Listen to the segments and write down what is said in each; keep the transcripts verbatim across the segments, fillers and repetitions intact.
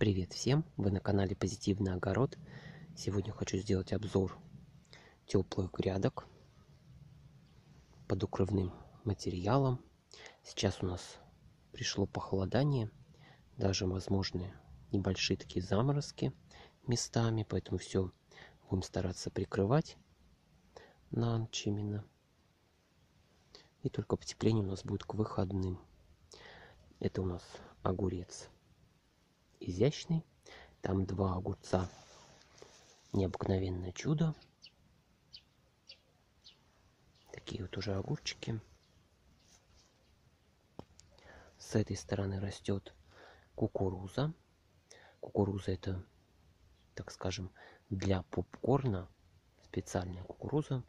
Привет всем! Вы на канале Позитивный огород. Сегодня хочу сделать обзор теплых грядок под укрывным материалом. Сейчас у нас пришло похолодание, даже возможны небольшие такие заморозки местами, поэтому все будем стараться прикрывать на ночь именно. И только потепление у нас будет к выходным. Это у нас огурец изящный. Там два огурца. Необыкновенное чудо. Такие вот уже огурчики. С этой стороны растет кукуруза. Кукуруза — это, так скажем, для попкорна. Специальная кукуруза.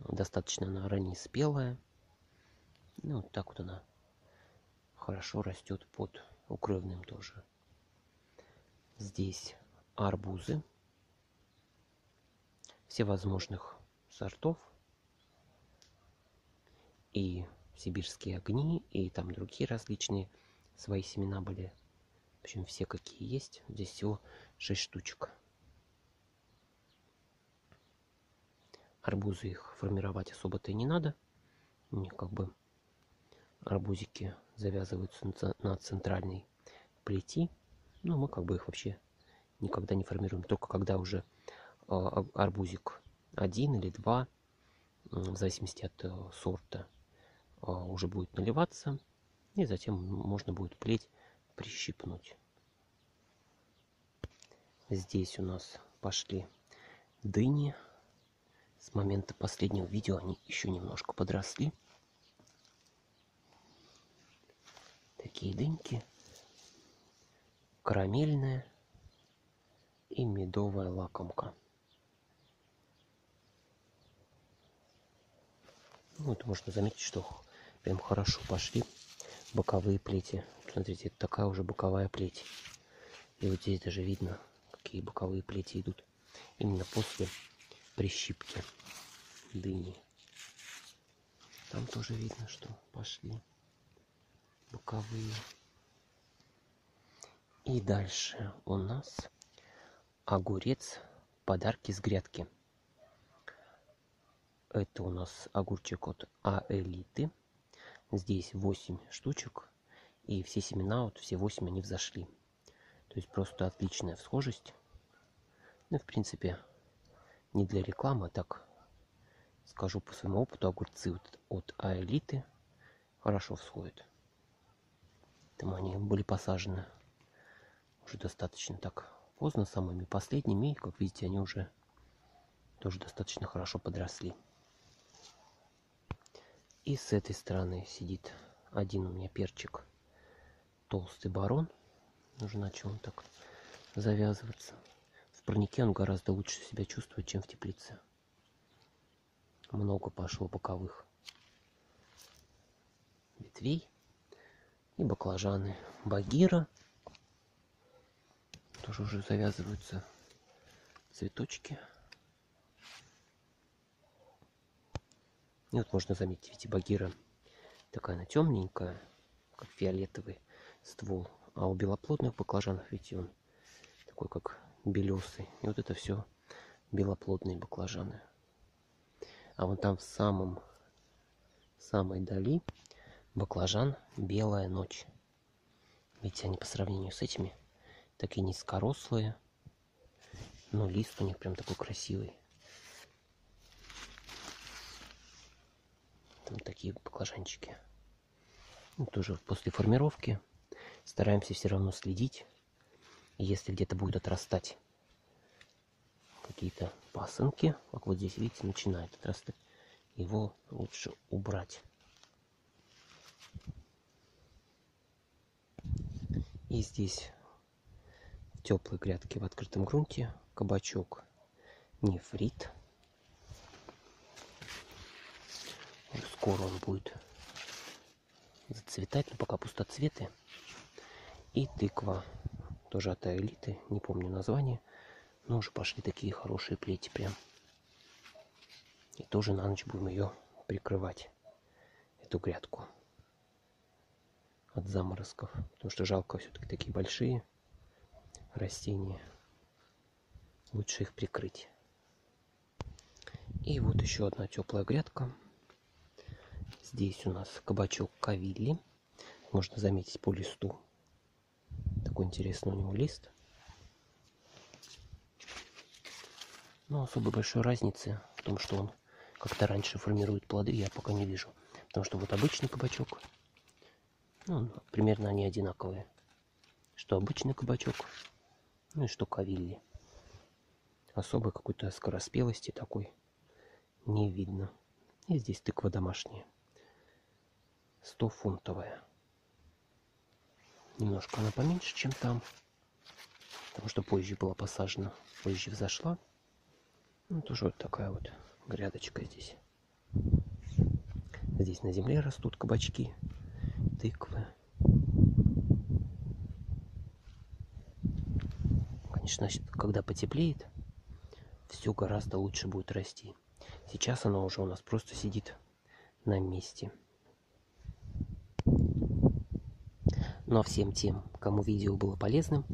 Достаточно она раннеспелая. Ну, вот так вот она хорошо растет под укрывным тоже. Здесь арбузы всевозможных сортов. И сибирские огни, и там другие различные свои семена были. В общем, все какие есть. Здесь всего шесть штучек. Арбузы, их формировать особо-то и не надо. У них как бы арбузики завязываются на центральной плети. Но мы как бы их вообще никогда не формируем. Только когда уже арбузик один или два, в зависимости от сорта, уже будет наливаться. И затем можно будет плеть прищипнуть. Здесь у нас пошли дыни. С момента последнего видео они еще немножко подросли. Такие дыньки. Карамельная и медовая лакомка. Вот можно заметить, что прям хорошо пошли боковые плети. Смотрите, это такая уже боковая плеть. И вот здесь даже видно, какие боковые плети идут именно после прищипки дыни. Там тоже видно, что пошли боковые. И дальше у нас огурец подарки с грядки. Это у нас огурчик от Аэлиты. Здесь восемь штучек, и все семена, вот все восемь, они взошли. То есть просто отличная всхожесть. Ну, в принципе, не для рекламы, а так скажу по своему опыту, огурцы вот от Аэлиты хорошо всходят. Там они были посажены уже достаточно так поздно, самыми последними. И, как видите, они уже тоже достаточно хорошо подросли. И с этой стороны сидит один у меня перчик толстый барон. Уже начал он так завязываться. В парнике он гораздо лучше себя чувствует, чем в теплице. Много пошло боковых ветвей. И баклажаны багира. Тоже уже завязываются цветочки. И вот можно заметить, видите, багира такая она темненькая, как фиолетовый ствол. А у белоплодных баклажанов, видите, он такой как белесый. И вот это все белоплодные баклажаны. А вон там в самом, в самой дали баклажан белая ночь. Видите, они по сравнению с этими такие низкорослые, но лист у них прям такой красивый. Там такие баклажанчики. Ну, тоже после формировки стараемся все равно следить. Если где-то будет отрастать какие-то пасынки, как вот здесь, видите, начинает отрастать, его лучше убрать. И здесь в теплой грядке в открытом грунте кабачок нефрит. Скоро он будет зацветать, но пока пустоцветы. И тыква тоже от Аэлиты, не помню название, но уже пошли такие хорошие плети прям. И тоже на ночь будем ее прикрывать, эту грядку, от заморозков, потому что жалко все-таки такие большие. растения. Лучше их прикрыть. И вот еще одна теплая грядка. Здесь у нас кабачок кавили. Можно заметить по листу. Такой интересный у него лист. Но особо большой разницы в том, что он как-то раньше формирует плоды, я пока не вижу. Потому что вот обычный кабачок, ну, примерно они одинаковые. Что обычный кабачок, ну и что кавили. Особой какой-то скороспелости такой не видно. И здесь тыква домашняя. сто фунтовая. Немножко она поменьше, чем там. Потому что позже была посажена. Позже взошла. Ну, тоже вот такая вот грядочка здесь. Здесь на земле растут кабачки, тыквы. Конечно, когда потеплеет, все гораздо лучше будет расти. Сейчас она уже у нас просто сидит на месте. Ну а всем тем, кому видео было полезным,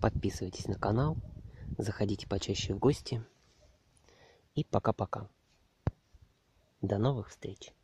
подписывайтесь на канал, заходите почаще в гости. И пока-пока. До новых встреч.